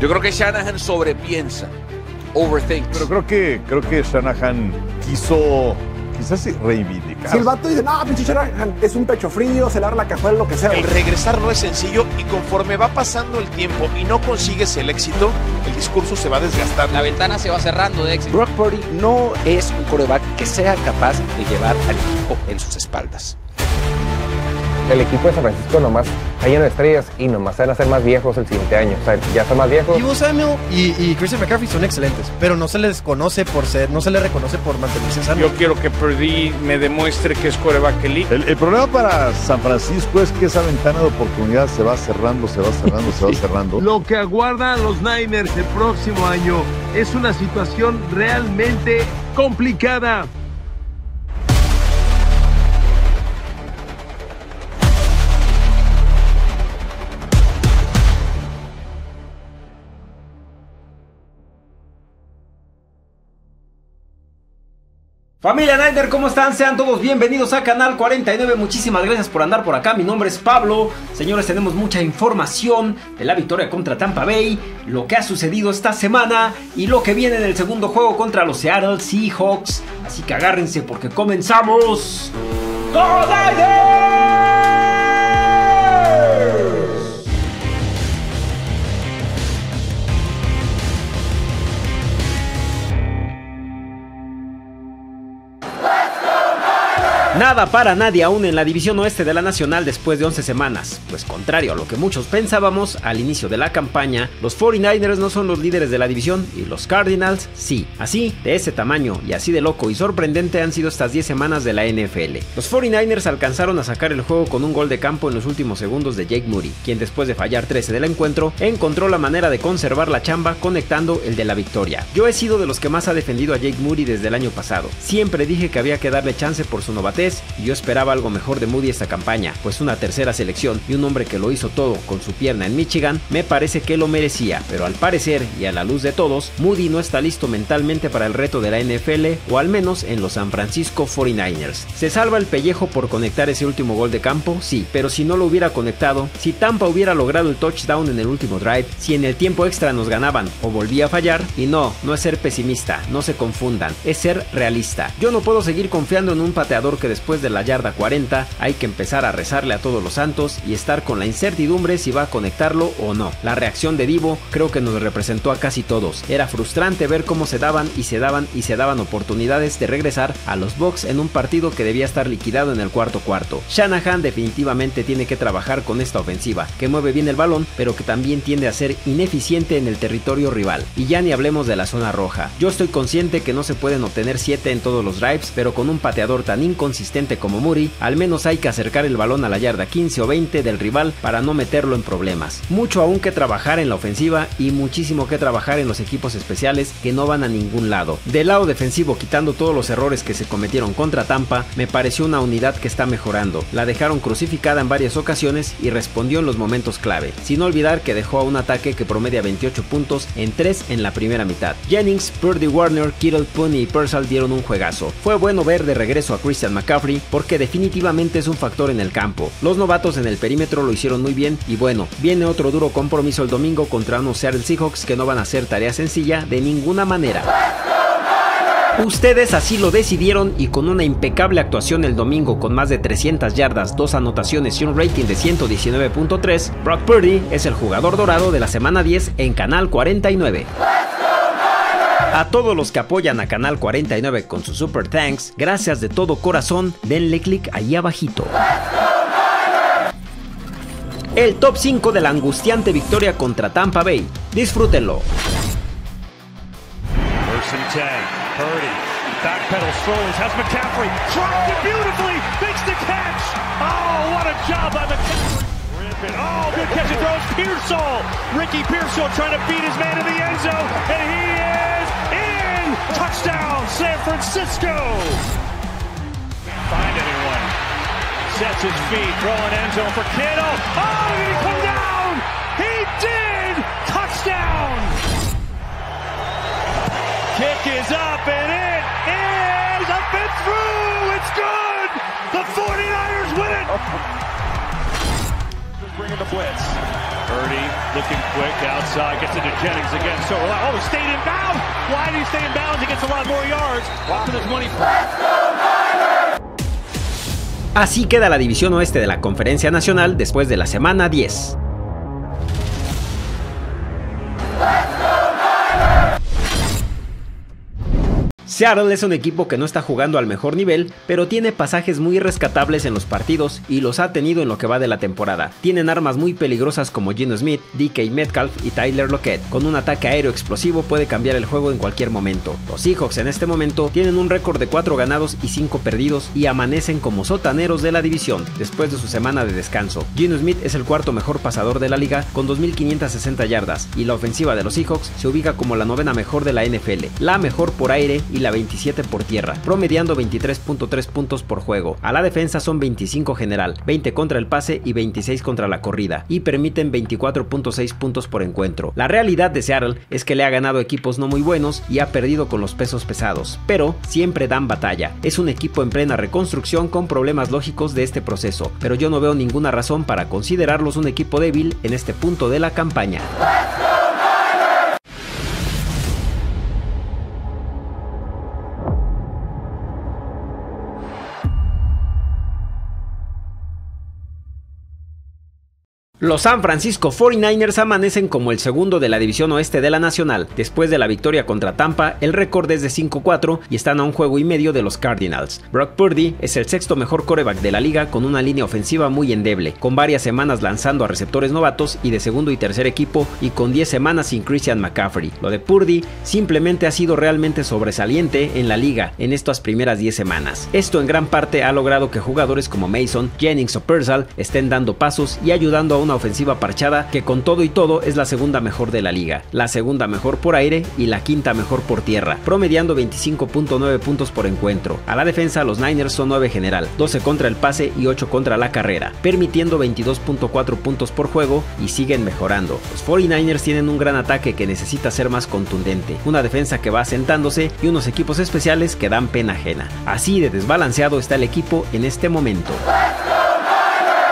Yo creo que Shanahan sobrepiensa, overthinks. Pero creo que Shanahan quiso quizás reivindicar. Si el vato dice, no, pinche Shanahan es un pecho frío, se larga la cajuela, lo que sea. El regresar no es sencillo y conforme va pasando el tiempo y no consigues el éxito, el discurso se va desgastando. La ventana se va cerrando de éxito. Brock Purdy no es un quarterback que sea capaz de llevar al equipo en sus espaldas. El equipo de San Francisco nomás está lleno de estrellas y nomás se van a hacer más viejos el siguiente año. O sea, ya están más viejos. Divo y Christian McCaffrey son excelentes, pero no se les conoce por ser, no se les reconoce por mantenerse sano. Yo quiero que Purdy me demuestre que es quarterback elite. El problema para San Francisco es que esa ventana de oportunidad se va cerrando, sí. Se va cerrando. Lo que aguardan los Niners el próximo año es una situación realmente complicada. Familia Niner, ¿cómo están? Sean todos bienvenidos a Canal 49, muchísimas gracias por andar por acá, mi nombre es Pablo. Señores, tenemos mucha información de la victoria contra Tampa Bay, lo que ha sucedido esta semana y lo que viene en el segundo juego contra los Seattle Seahawks. Así que agárrense porque comenzamos... ¡Go Niners! Nada para nadie aún en la división oeste de la Nacional después de 11 semanas, pues contrario a lo que muchos pensábamos al inicio de la campaña, los 49ers no son los líderes de la división y los Cardinals sí. Así, de ese tamaño y así de loco y sorprendente han sido estas 10 semanas de la NFL. Los 49ers alcanzaron a sacar el juego con un gol de campo en los últimos segundos de Jake Moody, quien después de fallar 13 del encuentro, encontró la manera de conservar la chamba conectando el de la victoria. Yo he sido de los que más ha defendido a Jake Moody desde el año pasado, siempre dije que había que darle chance por su novatez. Y yo esperaba algo mejor de Moody esta campaña, pues una tercera selección y un hombre que lo hizo todo con su pierna en Michigan me parece que lo merecía, pero al parecer y a la luz de todos, Moody no está listo mentalmente para el reto de la NFL o al menos en los San Francisco 49ers. ¿Se salva el pellejo por conectar ese último gol de campo? Sí, pero si no lo hubiera conectado, si Tampa hubiera logrado el touchdown en el último drive, si en el tiempo extra nos ganaban o volvía a fallar, y no es ser pesimista, no se confundan, es ser realista. Yo no puedo seguir confiando en un pateador que después de la yarda 40 hay que empezar a rezarle a todos los santos y estar con la incertidumbre si va a conectarlo o no. La reacción de Divo creo que nos representó a casi todos. Era frustrante ver cómo se daban oportunidades de regresar a los Bucks en un partido que debía estar liquidado en el cuarto cuarto. Shanahan definitivamente tiene que trabajar con esta ofensiva, que mueve bien el balón pero que también tiende a ser ineficiente en el territorio rival. Y ya ni hablemos de la zona roja. Yo estoy consciente que no se pueden obtener 7 en todos los drives, pero con un pateador tan inconsistente como Murray, al menos hay que acercar el balón a la yarda 15 o 20 del rival para no meterlo en problemas. Mucho aún que trabajar en la ofensiva y muchísimo que trabajar en los equipos especiales que no van a ningún lado. Del lado defensivo, quitando todos los errores que se cometieron contra Tampa, me pareció una unidad que está mejorando. La dejaron crucificada en varias ocasiones y respondió en los momentos clave, sin olvidar que dejó a un ataque que promedia 28 puntos en 3 en la primera mitad. Jennings, Purdy, Warner, Kittle, Pony y Purcell dieron un juegazo. Fue bueno ver de regreso a Christian McCaffrey porque definitivamente es un factor en el campo. Los novatos en el perímetro lo hicieron muy bien y bueno, viene otro duro compromiso el domingo contra unos Seattle Seahawks que no van a ser tarea sencilla de ninguna manera. Ustedes así lo decidieron y con una impecable actuación el domingo con más de 300 yardas, 2 anotaciones y un rating de 119.3, Brock Purdy es el jugador dorado de la semana 10 en Canal 49. A todos los que apoyan a Canal 49 con sus Super Thanks, gracias de todo corazón, denle click ahí abajito. El top 5 de la angustiante victoria contra Tampa Bay. Disfrútenlo. Oh, good catch and throws, Purcell. Ricky Purcell trying to beat his man in the end zone, and he is in! Touchdown, San Francisco! Can't find anyone. Sets his feet, throwing end zone for Kittle. Oh, did he come down? He did! Touchdown! Kick is up, and it is up and through! It's good! The 49ers win it! bringing the blitz. Purdy looking quick outside, gets into Jennings again. So oh, he stayed in bounds. Why did he stay in bounds? He gets a lot more yards. Watson is money. Let's go, Niners! Así queda la división oeste de la Conferencia Nacional después de la semana 10. Seattle es un equipo que no está jugando al mejor nivel, pero tiene pasajes muy rescatables en los partidos y los ha tenido en lo que va de la temporada. Tienen armas muy peligrosas como Geno Smith, DK Metcalf y Tyler Lockett. Con un ataque aéreo explosivo puede cambiar el juego en cualquier momento. Los Seahawks en este momento tienen un récord de 4 ganados y 5 perdidos y amanecen como sotaneros de la división después de su semana de descanso. Geno Smith es el cuarto mejor pasador de la liga con 2,560 yardas y la ofensiva de los Seahawks se ubica como la 9ª mejor de la NFL, la mejor por aire y la 27 por tierra, promediando 23.3 puntos por juego. A la defensa son 25 general, 20 contra el pase y 26 contra la corrida, y permiten 24.6 puntos por encuentro. La realidad de Seattle es que le ha ganado equipos no muy buenos y ha perdido con los pesos pesados, pero siempre dan batalla. Es un equipo en plena reconstrucción con problemas lógicos de este proceso, pero yo no veo ninguna razón para considerarlos un equipo débil en este punto de la campaña. Los San Francisco 49ers amanecen como el segundo de la división oeste de la nacional. Después de la victoria contra Tampa, el récord es de 5-4 y están a un juego y medio de los Cardinals. Brock Purdy es el sexto mejor quarterback de la liga con una línea ofensiva muy endeble, con varias semanas lanzando a receptores novatos y de segundo y tercer equipo y con 10 semanas sin Christian McCaffrey. Lo de Purdy simplemente ha sido realmente sobresaliente en la liga en estas primeras 10 semanas. Esto en gran parte ha logrado que jugadores como Mason, Jennings o Purcell estén dando pasos y ayudando a un una ofensiva parchada que con todo y todo es la segunda mejor de la liga, la segunda mejor por aire y la quinta mejor por tierra, promediando 25.9 puntos por encuentro. A la defensa los Niners son 9 general, 12 contra el pase y 8 contra la carrera, permitiendo 22.4 puntos por juego y siguen mejorando. Los 49ers tienen un gran ataque que necesita ser más contundente, una defensa que va asentándose y unos equipos especiales que dan pena ajena. Así de desbalanceado está el equipo en este momento.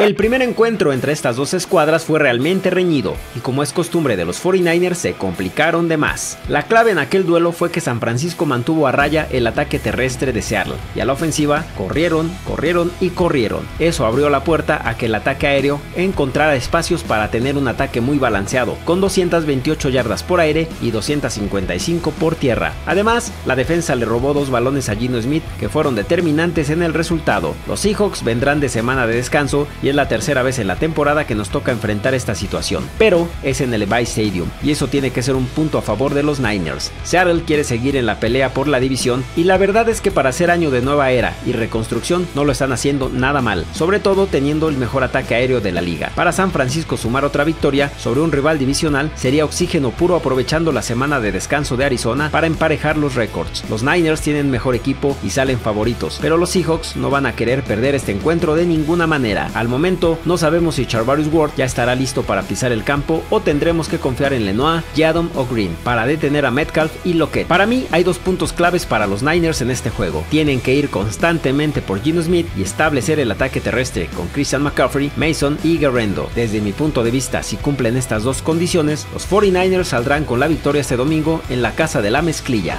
El primer encuentro entre estas dos escuadras fue realmente reñido, y como es costumbre de los 49ers se complicaron de más. La clave en aquel duelo fue que San Francisco mantuvo a raya el ataque terrestre de Seattle, y a la ofensiva corrieron, corrieron y corrieron. Eso abrió la puerta a que el ataque aéreo encontrara espacios para tener un ataque muy balanceado, con 228 yardas por aire y 255 por tierra. Además, la defensa le robó 2 balones a Geno Smith que fueron determinantes en el resultado. Los Seahawks vendrán de semana de descanso y es la tercera vez en la temporada que nos toca enfrentar esta situación, pero es en el Levi's Stadium y eso tiene que ser un punto a favor de los Niners. Seattle quiere seguir en la pelea por la división y la verdad es que para ser año de nueva era y reconstrucción no lo están haciendo nada mal, sobre todo teniendo el mejor ataque aéreo de la liga. Para San Francisco sumar otra victoria sobre un rival divisional sería oxígeno puro aprovechando la semana de descanso de Arizona para emparejar los récords. Los Niners tienen mejor equipo y salen favoritos, pero los Seahawks no van a querer perder este encuentro de ninguna manera. Al momento no sabemos si Charvarius Ward ya estará listo para pisar el campo o tendremos que confiar en Lenoir, Yadom o Green para detener a Metcalf y Lockett. Para mí hay 2 puntos claves para los Niners en este juego. Tienen que ir constantemente por Geno Smith y establecer el ataque terrestre con Christian McCaffrey, Mason y Guerrero. Desde mi punto de vista, si cumplen estas 2 condiciones, los 49ers saldrán con la victoria este domingo en la casa de la mezclilla.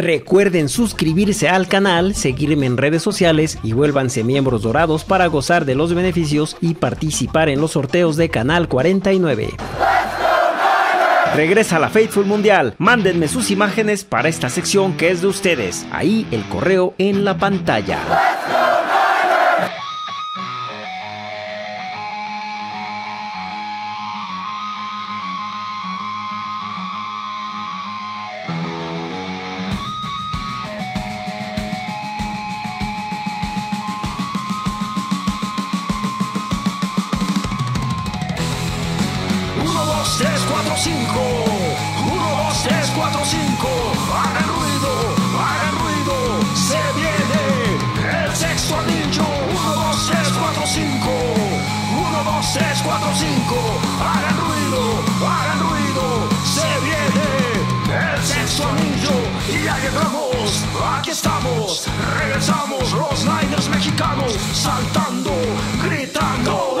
Recuerden suscribirse al canal, seguirme en redes sociales y vuélvanse miembros dorados para gozar de los beneficios y participar en los sorteos de Canal 49. Regresa la Faithful Mundial, mándenme sus imágenes para esta sección que es de ustedes, ahí el correo en la pantalla. Aquí estamos, regresamos los Niners mexicanos, saltando, gritando.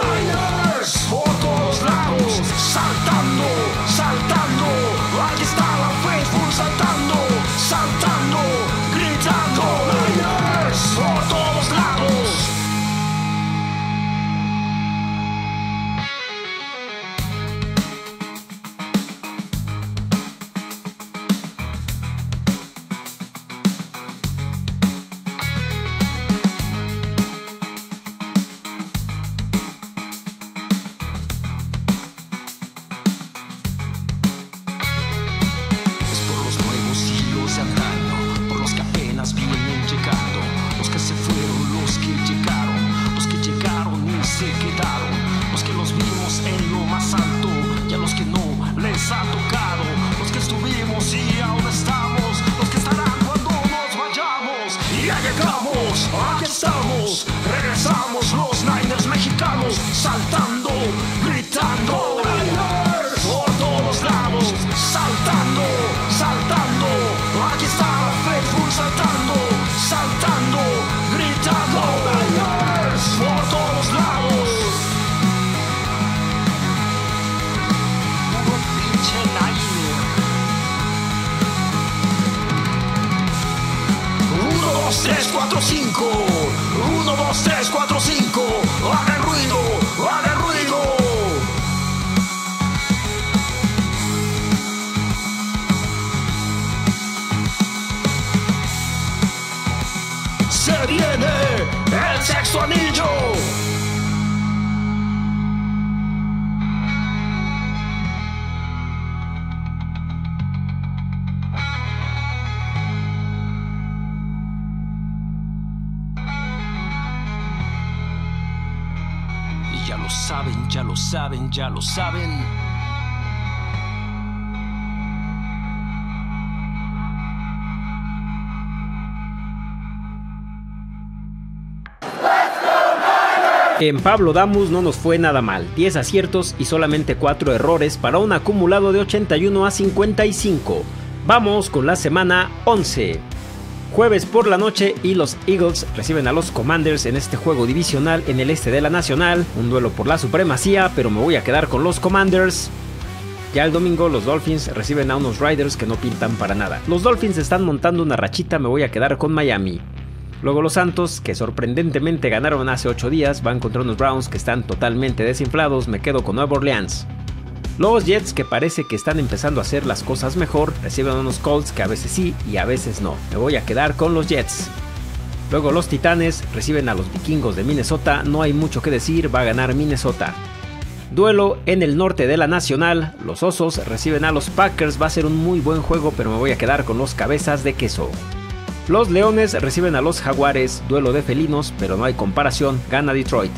4, 5. 1, 2, 3, 4, 5. Hagan ruido, hagan ruido. Se viene el sexto anillo. Ya lo saben, ya lo saben. En Pablo Damus no nos fue nada mal, 10 aciertos y solamente 4 errores para un acumulado de 81 a 55. Vamos con la semana 11. Jueves por la noche y los Eagles reciben a los Commanders en este juego divisional en el este de la Nacional. Un duelo por la supremacía, pero me voy a quedar con los Commanders. Ya el domingo los Dolphins reciben a unos Raiders que no pintan para nada. Los Dolphins están montando una rachita, me voy a quedar con Miami. Luego los Santos, que sorprendentemente ganaron hace 8 días, van contra unos Browns que están totalmente desinflados, me quedo con Nueva Orleans. Los Jets, que parece que están empezando a hacer las cosas mejor, reciben a unos Colts que a veces sí y a veces no. Me voy a quedar con los Jets. Luego los Titanes reciben a los Vikingos de Minnesota, no hay mucho que decir, va a ganar Minnesota. Duelo en el norte de la Nacional, los Osos reciben a los Packers, va a ser un muy buen juego, pero me voy a quedar con los Cabezas de Queso. Los Leones reciben a los Jaguares, duelo de felinos, pero no hay comparación, gana Detroit.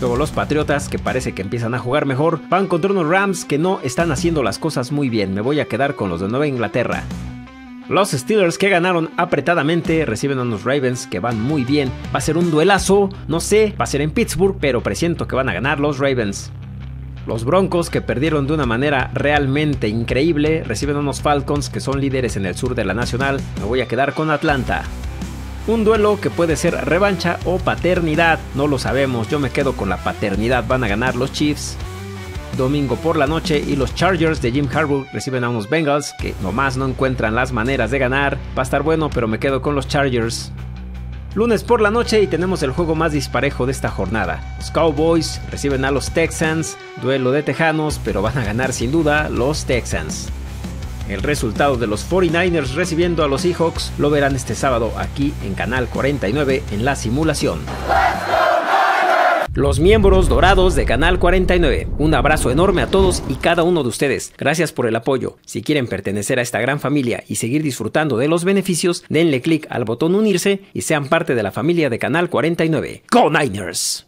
Luego los Patriotas, que parece que empiezan a jugar mejor, van contra unos Rams que no están haciendo las cosas muy bien. Me voy a quedar con los de Nueva Inglaterra. Los Steelers, que ganaron apretadamente, reciben a unos Ravens que van muy bien. Va a ser un duelazo, no sé, va a ser en Pittsburgh, pero presiento que van a ganar los Ravens. Los Broncos, que perdieron de una manera realmente increíble, reciben a unos Falcons que son líderes en el sur de la Nacional. Me voy a quedar con Atlanta. Un duelo que puede ser revancha o paternidad, no lo sabemos, yo me quedo con la paternidad, van a ganar los Chiefs. Domingo por la noche y los Chargers de Jim Harbaugh reciben a unos Bengals que nomás no encuentran las maneras de ganar, va a estar bueno, pero me quedo con los Chargers. Lunes por la noche y tenemos el juego más disparejo de esta jornada, los Cowboys reciben a los Texans, duelo de tejanos, pero van a ganar sin duda los Texans. El resultado de los 49ers recibiendo a los Seahawks lo verán este sábado aquí en Canal 49 en la simulación. Los miembros dorados de Canal 49, un abrazo enorme a todos y cada uno de ustedes. Gracias por el apoyo. Si quieren pertenecer a esta gran familia y seguir disfrutando de los beneficios, denle clic al botón unirse y sean parte de la familia de Canal 49. ¡Go Niners!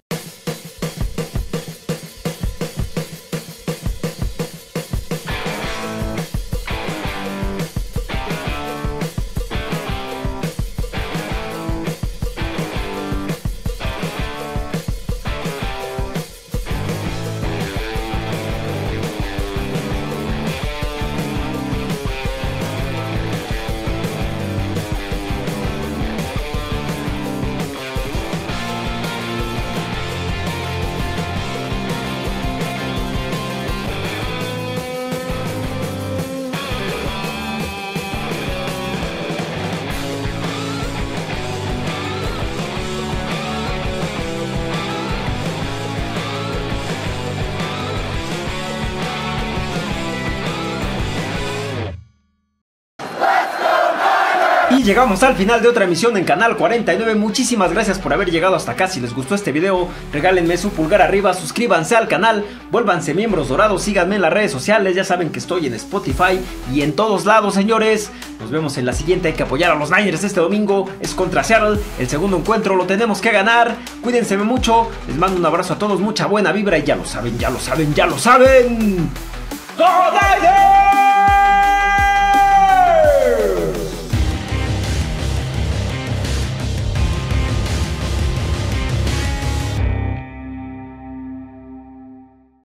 Llegamos al final de otra emisión en Canal 49, muchísimas gracias por haber llegado hasta acá, si les gustó este video regálenme su pulgar arriba, suscríbanse al canal, vuélvanse miembros dorados, síganme en las redes sociales, ya saben que estoy en Spotify y en todos lados señores, nos vemos en la siguiente, hay que apoyar a los Niners este domingo, es contra Seattle, el segundo encuentro lo tenemos que ganar, cuídense mucho, les mando un abrazo a todos, mucha buena vibra y ya lo saben, ya lo saben, ya lo saben, ¡Go Niners!